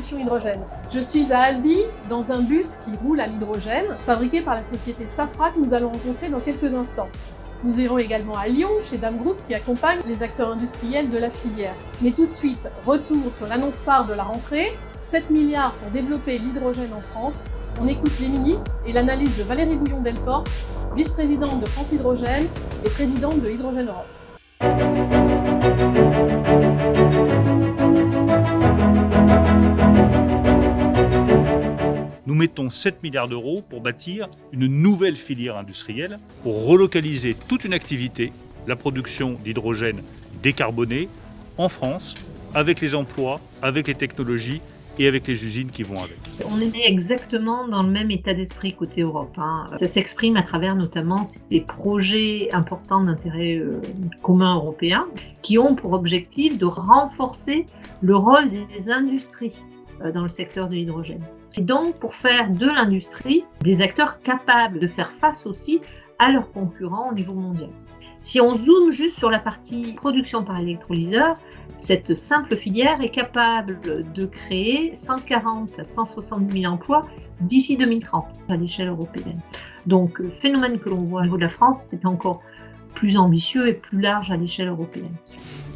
solutions hydrogène. Je suis à Albi, dans un bus qui roule à l'hydrogène, fabriqué par la société Safra que nous allons rencontrer dans quelques instants. Nous irons également à Lyon, chez Dam Group, qui accompagne les acteurs industriels de la filière. Mais tout de suite, retour sur l'annonce phare de la rentrée, 7 milliards pour développer l'hydrogène en France. On écoute les ministres et l'analyse de Valérie Bouillon-Delporte, vice-présidente de France Hydrogène et présidente de Hydrogène Europe. Nous mettons 7 milliards d'euros pour bâtir une nouvelle filière industrielle, pour relocaliser toute une activité, la production d'hydrogène décarboné en France, avec les emplois, avec les technologies et avec les usines qui vont avec. On est exactement dans le même état d'esprit côté Europe. Ça s'exprime à travers notamment des projets importants d'intérêt commun européen qui ont pour objectif de renforcer le rôle des industries dans le secteur de l'hydrogène. Et donc pour faire de l'industrie des acteurs capables de faire face aussi à leurs concurrents au niveau mondial. Si on zoome juste sur la partie production par électrolyseur, cette simple filière est capable de créer 140 à 160 000 emplois d'ici 2030 à l'échelle européenne. Donc le phénomène que l'on voit au niveau de la France, c'est encore plus ambitieux et plus large à l'échelle européenne.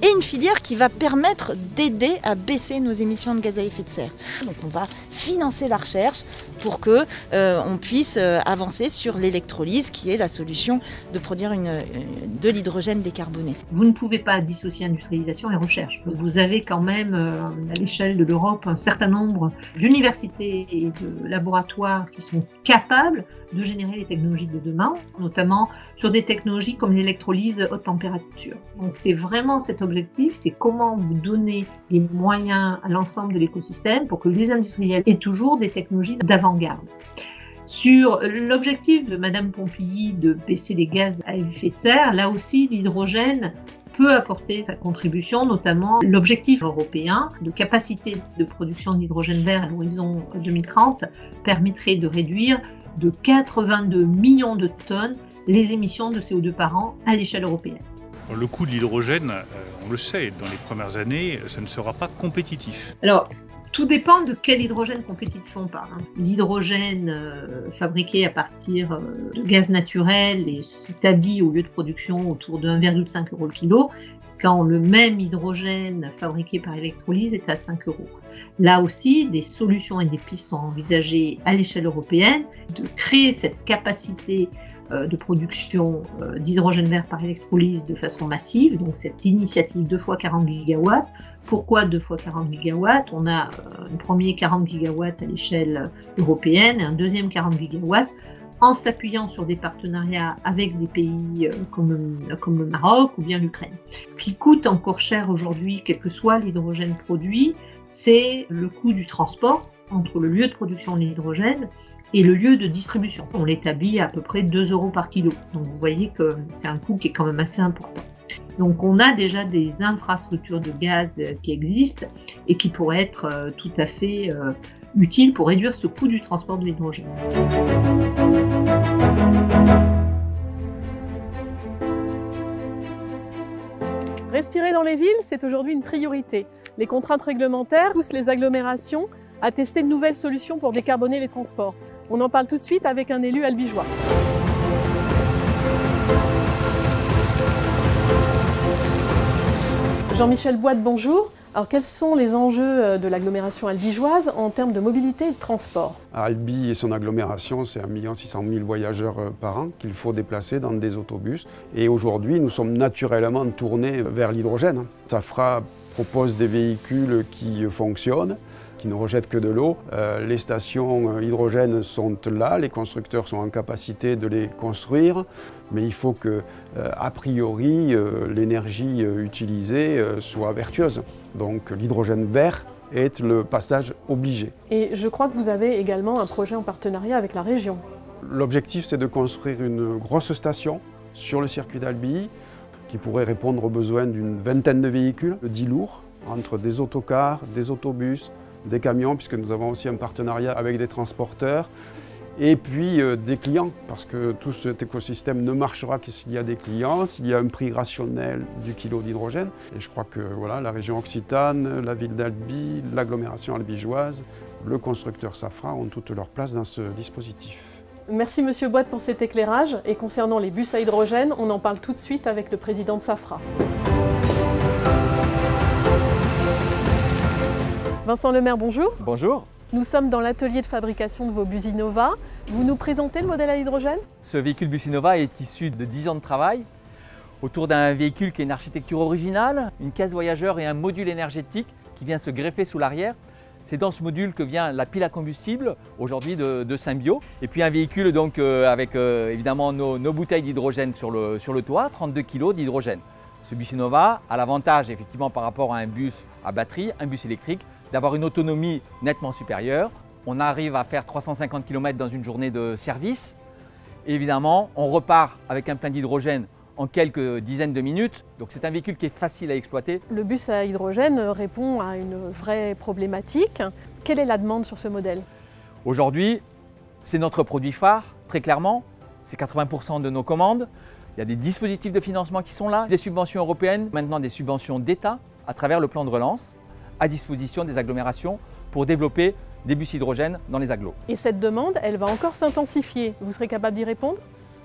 Et une filière qui va permettre d'aider à baisser nos émissions de gaz à effet de serre. Donc on va financer la recherche pour qu'on puisse avancer sur l'électrolyse, qui est la solution de produire de l'hydrogène décarboné. Vous ne pouvez pas dissocier industrialisation et recherche. Vous avez quand même, à l'échelle de l'Europe, un certain nombre d'universités et de laboratoires qui sont capables de générer les technologies de demain, notamment sur des technologies comme l'électrolyse haute température. Donc c'est vraiment cet objectif, c'est comment vous donner les moyens à l'ensemble de l'écosystème pour que les industriels aient toujours des technologies d'avant-garde. Sur l'objectif de Madame Pompili de baisser les gaz à effet de serre, là aussi l'hydrogène peut apporter sa contribution, notamment l'objectif européen de capacité de production d'hydrogène vert à l'horizon 2030 permettrait de réduire de 82 millions de tonnes les émissions de CO2 par an à l'échelle européenne. Le coût de l'hydrogène, on le sait, dans les premières années, ça ne sera pas compétitif. Alors, tout dépend de quel hydrogène compétitif on parle. L'hydrogène fabriqué à partir de gaz naturel et s'établit au lieu de production autour de 1,5 € le kilo, quand le même hydrogène fabriqué par électrolyse est à 5 €. Là aussi, des solutions et des pistes sont envisagées à l'échelle européenne de créer cette capacité de production d'hydrogène vert par électrolyse de façon massive, donc cette initiative 2 fois 40 GW. Pourquoi 2 fois 40 GW? On a un premier 40 gigawatts à l'échelle européenne et un deuxième 40 gigawatts en s'appuyant sur des partenariats avec des pays comme le Maroc ou bien l'Ukraine. Ce qui coûte encore cher aujourd'hui, quel que soit l'hydrogène produit, c'est le coût du transport entre le lieu de production de l'hydrogène et le lieu de distribution. On l'établit à peu près 2 € par kilo. Donc vous voyez que c'est un coût qui est quand même assez important. Donc on a déjà des infrastructures de gaz qui existent et qui pourraient être tout à fait utiles pour réduire ce coût du transport de l'hydrogène. Respirer dans les villes, c'est aujourd'hui une priorité. Les contraintes réglementaires poussent les agglomérations à tester de nouvelles solutions pour décarboner les transports. On en parle tout de suite avec un élu albigeois. Jean-Michel Boite, bonjour. Alors quels sont les enjeux de l'agglomération albigeoise en termes de mobilité et de transport? Albi et son agglomération, c'est 1 600 000 voyageurs par an qu'il faut déplacer dans des autobus. Et aujourd'hui, nous sommes naturellement tournés vers l'hydrogène. Safra propose des véhicules qui fonctionnent, qui ne rejettent que de l'eau. Les stations hydrogène sont là, les constructeurs sont en capacité de les construire, mais il faut que, a priori, l'énergie utilisée soit vertueuse. Donc l'hydrogène vert est le passage obligé. Et je crois que vous avez également un projet en partenariat avec la région. L'objectif, c'est de construire une grosse station sur le circuit d'Albi qui pourrait répondre aux besoins d'une vingtaine de véhicules, 10 lourds, entre des autocars, des autobus, des camions, puisque nous avons aussi un partenariat avec des transporteurs. et puis des clients, parce que tout cet écosystème ne marchera que s'il y a des clients, s'il y a un prix rationnel du kilo d'hydrogène. Et je crois que voilà, la région Occitane, la ville d'Albi, l'agglomération albigeoise, le constructeur Safra ont toute leur place dans ce dispositif. Merci Monsieur Boite pour cet éclairage. Et concernant les bus à hydrogène, on en parle tout de suite avec le président de Safra. Vincent Lemaire, bonjour. Bonjour. Nous sommes dans l'atelier de fabrication de vos Businova. Vous nous présentez le modèle à hydrogène? Ce véhicule Businova est issu de 10 ans de travail autour d'un véhicule qui a une architecture originale, une caisse voyageur et un module énergétique qui vient se greffer sous l'arrière. C'est dans ce module que vient la pile à combustible, aujourd'hui de Symbio. Et puis un véhicule donc avec évidemment nos bouteilles d'hydrogène sur le toit, 32 kg d'hydrogène. Ce Businova a l'avantage effectivement par rapport à un bus à batterie, un bus électrique, d'avoir une autonomie nettement supérieure. On arrive à faire 350 km dans une journée de service. Et évidemment, on repart avec un plein d'hydrogène en quelques dizaines de minutes. Donc c'est un véhicule qui est facile à exploiter. Le bus à hydrogène répond à une vraie problématique. Quelle est la demande sur ce modèle? Aujourd'hui, c'est notre produit phare, très clairement. C'est 80% de nos commandes. Il y a des dispositifs de financement qui sont là, des subventions européennes, maintenant des subventions d'État à travers le plan de relance, à disposition des agglomérations pour développer des bus hydrogène dans les agglos. Et cette demande, elle va encore s'intensifier. Vous serez capable d'y répondre?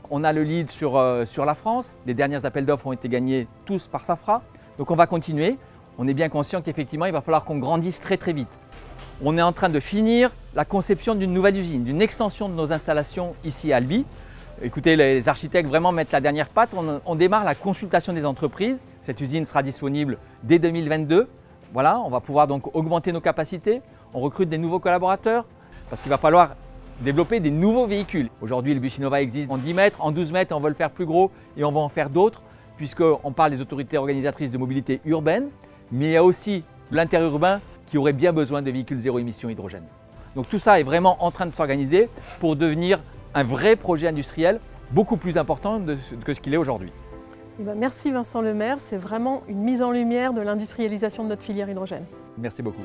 On a le lead sur la France. Les derniers appels d'offres ont été gagnés tous par Safra. Donc on va continuer. On est bien conscient qu'effectivement, il va falloir qu'on grandisse très très vite. On est en train de finir la conception d'une nouvelle usine, d'une extension de nos installations ici à Albi. Écoutez, les architectes vraiment mettent la dernière patte. On démarre la consultation des entreprises. Cette usine sera disponible dès 2022. Voilà, on va pouvoir donc augmenter nos capacités, on recrute des nouveaux collaborateurs parce qu'il va falloir développer des nouveaux véhicules. Aujourd'hui, le Businova existe en 10 mètres, en 12 mètres, on veut le faire plus gros et on va en faire d'autres puisqu'on parle des autorités organisatrices de mobilité urbaine, mais il y a aussi l'interurbain qui aurait bien besoin de véhicules zéro émission hydrogène. Donc tout ça est vraiment en train de s'organiser pour devenir un vrai projet industriel beaucoup plus important que ce qu'il est aujourd'hui. Eh bien, merci Vincent Lemaire, c'est vraiment une mise en lumière de l'industrialisation de notre filière hydrogène. Merci beaucoup.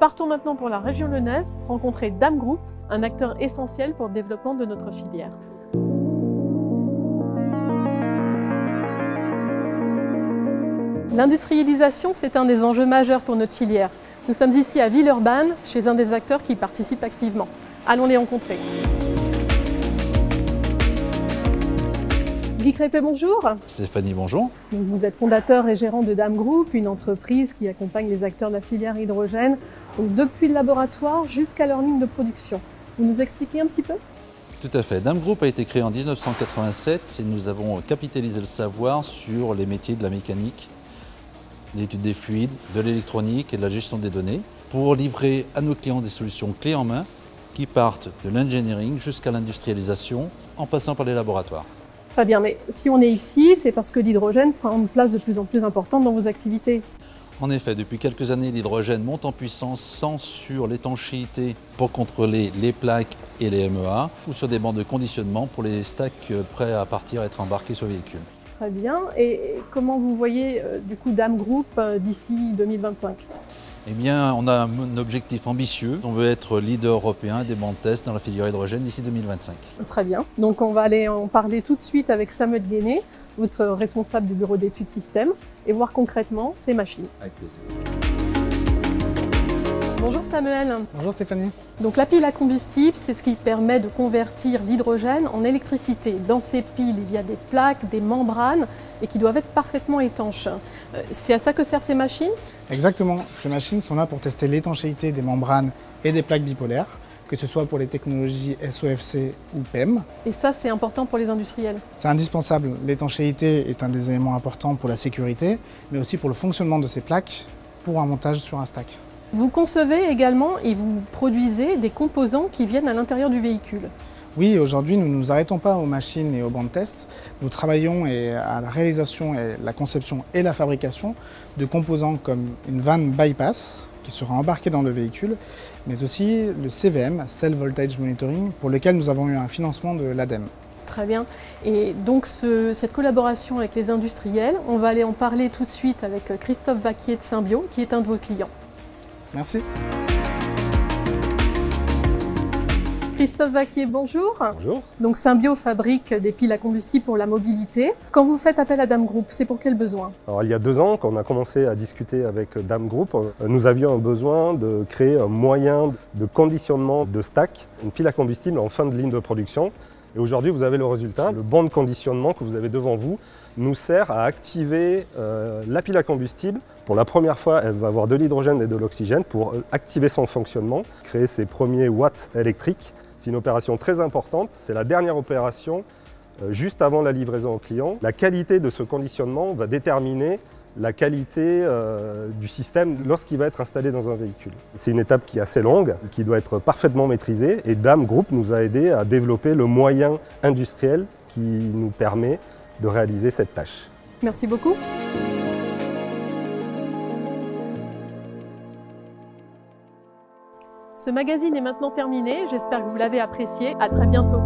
Partons maintenant pour la région lyonnaise, rencontrer Dam Group, un acteur essentiel pour le développement de notre filière. L'industrialisation, c'est un des enjeux majeurs pour notre filière. Nous sommes ici à Villeurbanne, chez un des acteurs qui participe activement. Allons les rencontrer. Guy Crépé, bonjour. Stéphanie, bonjour. Donc vous êtes fondateur et gérant de Dam Group, une entreprise qui accompagne les acteurs de la filière hydrogène, donc depuis le laboratoire jusqu'à leur ligne de production. Vous nous expliquez un petit peu? Tout à fait. Dam Group a été créé en 1987 et nous avons capitalisé le savoir sur les métiers de la mécanique, l'étude des fluides, de l'électronique et de la gestion des données pour livrer à nos clients des solutions clés en main qui partent de l'engineering jusqu'à l'industrialisation en passant par les laboratoires. Très bien, mais si on est ici, c'est parce que l'hydrogène prend une place de plus en plus importante dans vos activités. En effet, depuis quelques années, l'hydrogène monte en puissance tant sur l'étanchéité pour contrôler les plaques et les MEA ou sur des bandes de conditionnement pour les stacks prêts à partir et être embarqués sur le véhicule. Très bien, et comment vous voyez du coup Dam Group d'ici 2025 ? Eh bien, on a un objectif ambitieux. On veut être leader européen des bancs de test dans la filière hydrogène d'ici 2025. Très bien. Donc, on va aller en parler tout de suite avec Samuel Guenet, votre responsable du bureau d'études système, et voir concrètement ces machines. Avec plaisir. Bonjour Samuel. Bonjour Stéphanie. Donc, la pile à combustible, c'est ce qui permet de convertir l'hydrogène en électricité. Dans ces piles, il y a des plaques, des membranes, et qui doivent être parfaitement étanches. C'est à ça que servent ces machines? Exactement. Ces machines sont là pour tester l'étanchéité des membranes et des plaques bipolaires, que ce soit pour les technologies SOFC ou PEM. Et ça, c'est important pour les industriels? C'est indispensable. L'étanchéité est un des éléments importants pour la sécurité, mais aussi pour le fonctionnement de ces plaques, pour un montage sur un stack. Vous concevez également et vous produisez des composants qui viennent à l'intérieur du véhicule? Oui, aujourd'hui, nous ne nous arrêtons pas aux machines et aux bancs de test. Nous travaillons à la réalisation, et la conception et la fabrication de composants comme une vanne bypass qui sera embarquée dans le véhicule, mais aussi le CVM, Cell Voltage Monitoring, pour lequel nous avons eu un financement de l'ADEME. Très bien. Et donc, cette collaboration avec les industriels, on va aller en parler tout de suite avec Christophe Baquier de Symbio, qui est un de vos clients. Merci. Christophe Baquier, bonjour. Bonjour. Donc Symbio fabrique des piles à combustible pour la mobilité. Quand vous faites appel à Dam Group, c'est pour quel besoin? Alors il y a 2 ans, quand on a commencé à discuter avec Dam Group, nous avions un besoin de créer un moyen de conditionnement de stack, une pile à combustible en fin de ligne de production. Et aujourd'hui, vous avez le résultat. Le banc de conditionnement que vous avez devant vous nous sert à activer la pile à combustible. Pour la première fois, elle va avoir de l'hydrogène et de l'oxygène pour activer son fonctionnement, créer ses premiers watts électriques. C'est une opération très importante. C'est la dernière opération juste avant la livraison au client. La qualité de ce conditionnement va déterminer la qualité du système lorsqu'il va être installé dans un véhicule. C'est une étape qui est assez longue, qui doit être parfaitement maîtrisée, et Dam Group nous a aidé à développer le moyen industriel qui nous permet de réaliser cette tâche. Merci beaucoup. Ce magazine est maintenant terminé, j'espère que vous l'avez apprécié. À très bientôt.